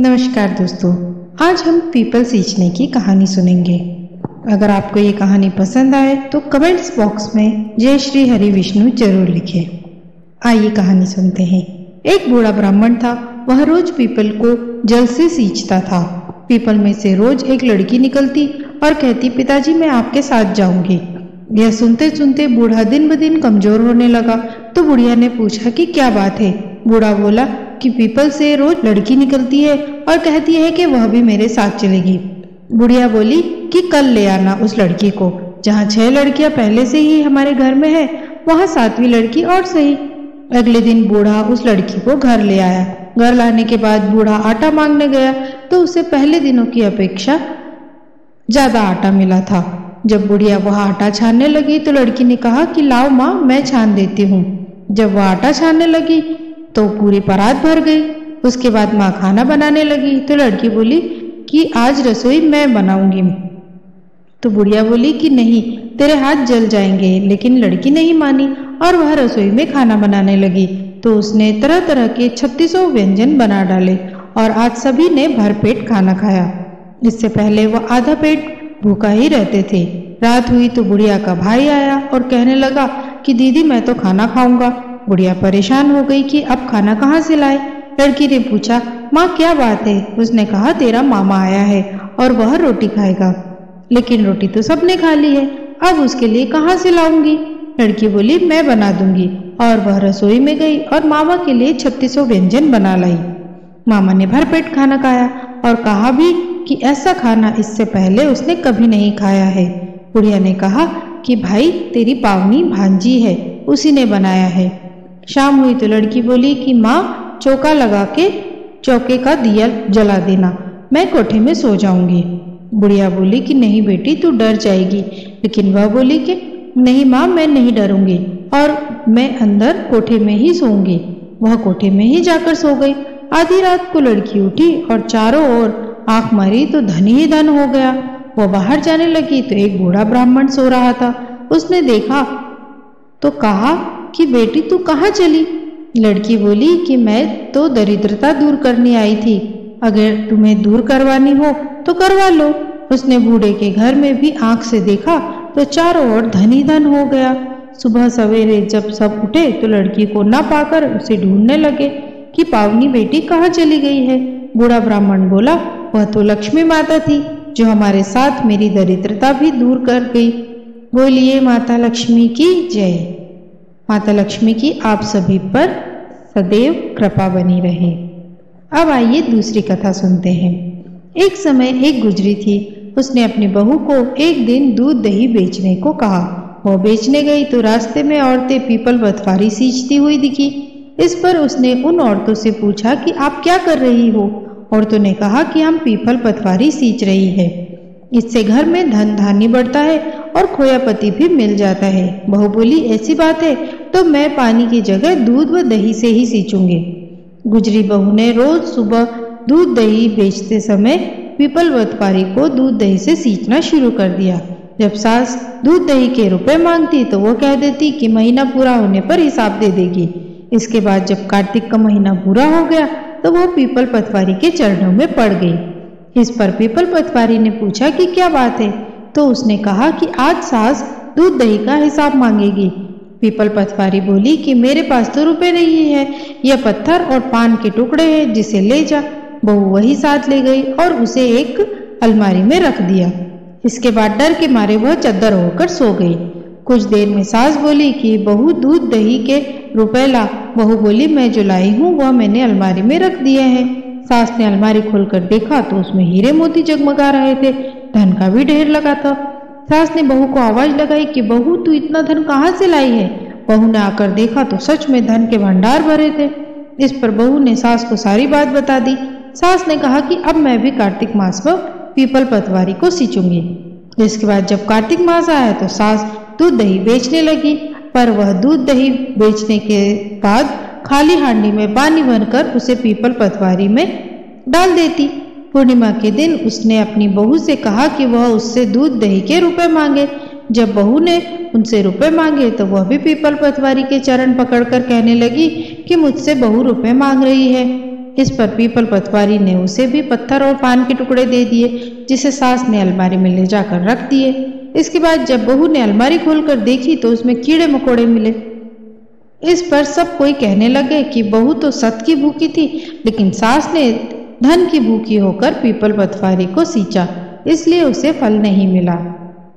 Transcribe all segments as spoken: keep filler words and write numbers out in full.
नमस्कार दोस्तों, आज हम पीपल सींचने की कहानी सुनेंगे। अगर आपको ये कहानी पसंद आए तो कमेंट्स बॉक्स में जय श्री हरि विष्णु जरूर लिखें। आइए कहानी सुनते हैं। एक बूढ़ा ब्राह्मण था। वह रोज पीपल को जल से सींचता था। पीपल में से रोज एक लड़की निकलती और कहती, पिताजी मैं आपके साथ जाऊंगी। यह सुनते सुनते बूढ़ा दिन ब दिन कमजोर होने लगा। तो बुढ़िया ने पूछा कि क्या बात है। बूढ़ा बोला कि पीपल से रोज लड़की निकलती है और कहती है कि वह भी मेरे साथ चलेगी। बुढ़िया बोली कि कल ले आना उस लड़की को। जहाँ छह लड़कियां पहले से ही हमारे घर में है, वहाँ सातवीं लड़की और सही। अगले दिन बूढ़ा उस लड़की को घर ले आया। घर लाने के बाद बूढ़ा आटा मांगने गया तो उसे पहले दिनों की अपेक्षा ज्यादा आटा मिला था। जब बुढ़िया वह आटा छानने लगी तो लड़की ने कहा कि लाओ माँ, मैं छान देती हूँ। जब वह आटा छानने लगी तो पूरी परात भर गई। उसके बाद माँ खाना बनाने लगी तो लड़की बोली कि आज रसोई मैं बनाऊंगी। तो बुढ़िया बोली कि नहीं, तेरे हाथ जल जाएंगे। लेकिन लड़की नहीं मानी और वह रसोई में खाना बनाने लगी। तो उसने तरह तरह के छत्तीसों व्यंजन बना डाले और आज सभी ने भरपेट खाना खाया। इससे पहले वह आधा पेट भूखा ही रहते थे। रात हुई तो बुढ़िया का भाई आया और कहने लगा कि दीदी मैं तो खाना खाऊंगा। बुढ़िया परेशान हो गई कि अब खाना कहाँ से लाए। लड़की ने पूछा, माँ क्या बात है। उसने कहा, तेरा मामा आया है और वह रोटी खाएगा। लेकिन रोटी तो सबने खा ली है, अब उसके लिए कहाँ से लाऊंगी। लड़की बोली, मैं बना दूंगी। और वह रसोई में गई और मामा के लिए छत्तीसों व्यंजन बना लाई। मामा ने भरपेट खाना खाया और कहा भी कि ऐसा खाना इससे पहले उसने कभी नहीं खाया है। बुढ़िया ने कहा कि भाई, तेरी पावनी भांजी है, उसी ने बनाया है। शाम हुई तो लड़की बोली कि माँ, चौका लगा के चौके का दिया जला देना, मैं कोठे में सो जाऊंगी। बुढ़िया बोली कि नहीं बेटी, तू डर जाएगी। लेकिन वह बोली कि नहीं माँ, मैं नहीं डरूंगी और मैं अंदर कोठे में ही सोऊंगी। वह कोठे में ही जाकर सो गई। आधी रात को लड़की उठी और चारों ओर आंख मारी तो धन ही धन हो गया। वह बाहर जाने लगी तो एक बूढ़ा ब्राह्मण सो रहा था। उसने देखा तो कहा कि बेटी तू कहाँ चली। लड़की बोली कि मैं तो दरिद्रता दूर करने आई थी, अगर तुम्हें दूर करवानी हो तो करवा लो। उसने बूढ़े के घर में भी आंख से देखा तो चारों ओर धन ही धन हो गया। सुबह सवेरे जब सब उठे तो लड़की को ना पाकर उसे ढूंढने लगे कि पावनी बेटी कहाँ चली गई है। बूढ़ा ब्राह्मण बोला, वह तो लक्ष्मी माता थी जो हमारे साथ मेरी दरिद्रता भी दूर कर गई। बोलिए माता लक्ष्मी की जय। माता लक्ष्मी की आप सभी पर सदैव कृपा बनी रहे। अब आइए दूसरी कथा सुनते हैं। एक समय एक गुजरी थी। उसने अपनी बहू को एक दिन दूध दही बेचने को कहा। वह बेचने गई तो रास्ते में औरतें पीपल बथवारी सींचती हुई दिखी। इस पर उसने उन औरतों से पूछा कि आप क्या कर रही हो। औरतों ने कहा कि हम पीपल बथवारी सींच रही है, इससे घर में धन धानी बढ़ता है और खोया पति भी मिल जाता है। बहू बोली, ऐसी बात है तो मैं पानी की जगह दूध व दही से ही सींचूंगी। गुजरी बहू ने रोज सुबह दूध दही बेचते समय पीपल व्यापारी को दूध दही से सींचना शुरू कर दिया। जब सास दूध दही के रुपए मांगती तो वो कह देती कि महीना पूरा होने पर हिसाब दे देगी। इसके बाद जब कार्तिक का महीना पूरा हो गया तो वो पीपल पटवारी के चरणों में पड़ गई। इस पर पीपल पटवारी ने पूछा कि क्या बात है। तो उसने कहा कि आज सास दूध दही का हिसाब मांगेगी। पीपल पटवारी बोली कि मेरे पास तो रुपए नहीं है, यह पत्थर और पान के टुकड़े हैं, जिसे ले जा। बहू वही साथ ले गई और उसे एक अलमारी में रख दिया। इसके बाद डर के मारे वह चद्दर होकर सो गई। कुछ देर में सास बोली कि बहू दूध दही के रुपए ला। बहू बोली, मैं जो लाई हूँ वह मैंने अलमारी में रख दिए हैं। सास ने अलमारी खोलकर देखा तो उसमें हीरे मोती जगमगा रहे थे, धन का भी ढेर लगा था। सास ने बहू को आवाज लगाई कि बहू तू इतना धन कहाँ से लाई है। बहू ने आकर देखा तो सच में धन के भंडार भरे थे। इस पर बहू ने सास को सारी बात बता दी। सास ने कहा कि अब मैं भी कार्तिक मास में पीपल पटवारी को सींचूंगी। इसके बाद जब कार्तिक मास आया तो सास दूध दही बेचने लगी, पर वह दूध दही बेचने के बाद खाली हांडी में पानी भरकर उसे पीपल पटवारी में डाल देती। पूर्णिमा के दिन उसने अपनी बहू से कहा कि वह उससे दूध दही के रुपए मांगे। जब बहू ने उनसे रुपए मांगे तो वह भी पीपल पटवारी के चरण पकड़कर कहने लगी कि मुझसे बहू रुपए मांग रही है। इस पर पीपल पटवारी ने उसे भी पत्थर और पान के टुकड़े दे दिए, जिसे सास ने अलमारी में ले जाकर रख दिए। इसके बाद जब बहू ने अलमारी खोलकर देखी तो उसमें कीड़े मकोड़े मिले। इस पर सब कोई कहने लगे कि बहू तो सत की भूखी थी, लेकिन सास ने धन की भूखी होकर पीपल पटवारी को सींचा, इसलिए उसे फल नहीं मिला।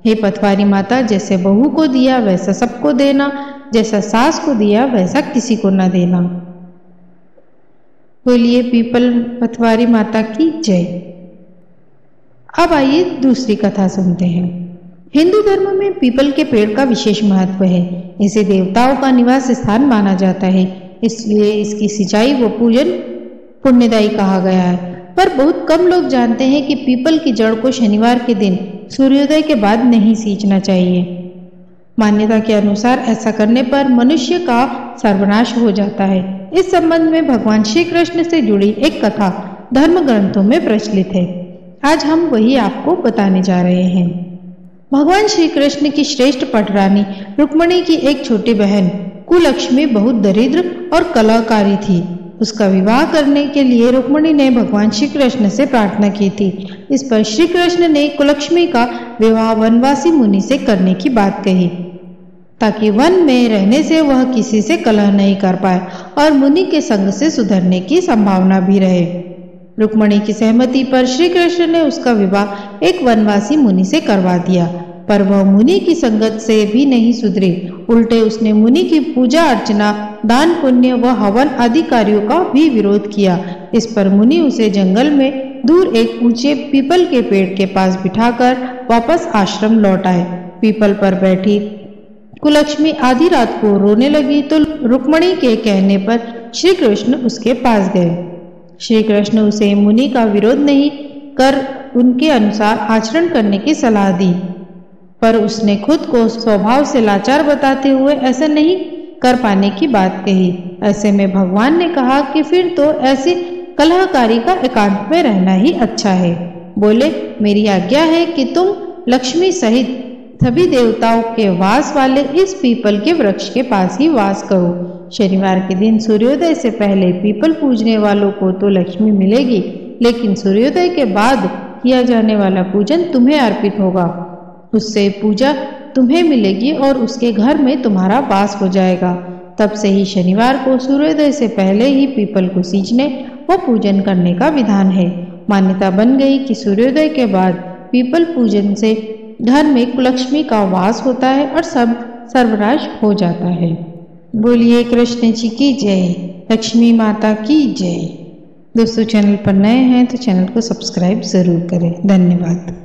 हे पटवारी माता, जैसे बहू को दिया वैसा सबको देना, जैसा सास को दिया वैसा किसी को न देना। बोलिए पीपल पटवारी माता की जय। अब आइए दूसरी कथा सुनते हैं। हिंदू धर्म में पीपल के पेड़ का विशेष महत्व है। इसे देवताओं का निवास स्थान माना जाता है, इसलिए इसकी सिंचाई व पूजन पुण्यदायी कहा गया है। पर बहुत कम लोग जानते हैं कि पीपल की जड़ को शनिवार के दिन सूर्योदय के बाद नहीं सींचना चाहिए। मान्यता के अनुसार ऐसा करने पर मनुष्य का सर्वनाश हो जाता है। इस संबंध में भगवान श्री कृष्ण से जुड़ी एक कथा धर्म ग्रंथों में प्रचलित है। आज हम वही आपको बताने जा रहे हैं। भगवान श्री कृष्ण की श्रेष्ठ पटरानी रुक्मिणी की एक छोटी बहन कुलक्ष्मी बहुत दरिद्र और कलाकारी थी। उसका विवाह करने के लिए रुक्मिणी ने भगवान श्री कृष्ण से प्रार्थना की थी। इस पर श्री कृष्ण ने कुलक्ष्मी का विवाह वनवासी मुनि से करने की बात कही, ताकि वन में रहने से वह किसी से कलह नहीं कर पाए और मुनि के संग से सुधरने की संभावना भी रहे। रुक्मिणी की सहमति पर श्री कृष्ण ने उसका विवाह एक वनवासी मुनि से करवा दिया, पर वह मुनि की संगत से भी नहीं सुधरी। उल्टे उसने मुनि की पूजा अर्चना, दान पुण्य व हवन आदि कार्यों का भी विरोध किया। इस पर मुनि उसे जंगल में दूर एक ऊंचे पीपल के पेड़ के पास बिठाकर वापस आश्रम लौट आए। पीपल पर बैठी कुलक्ष्मी आधी रात को रोने लगी तो रुक्मिणी के कहने पर श्री कृष्ण उसके पास गए। श्री कृष्ण उसे मुनि का विरोध नहीं कर उनके अनुसार आचरण करने की सलाह दी, पर उसने खुद को स्वभाव से लाचार बताते हुए ऐसा नहीं कर पाने की बात कही। ऐसे में भगवान ने कहा कि फिर तो ऐसी कलहकारी का एकांत में रहना ही अच्छा है। बोले, मेरी आज्ञा है कि तुम लक्ष्मी सहित सभी देवताओं के वास वाले इस पीपल के वृक्ष के पास ही वास करो। शनिवार के दिन सूर्योदय से पहले पीपल पूजने वालों को तो लक्ष्मी मिलेगी, लेकिन सूर्योदय के बाद किया जाने वाला पूजन तुम्हें अर्पित होगा। उससे पूजा तुम्हें मिलेगी और उसके घर में तुम्हारा वास हो जाएगा। तब से ही शनिवार को सूर्योदय से पहले ही पीपल को सींचने व पूजन करने का विधान है। मान्यता बन गई कि सूर्योदय के बाद पीपल पूजन से घर में कुलक्ष्मी का वास होता है और सब सर्वनाश हो जाता है। बोलिए कृष्ण जी की जय, लक्ष्मी माता की जय। दोस्तों, चैनल पर नए हैं तो चैनल को सब्सक्राइब जरूर करें। धन्यवाद।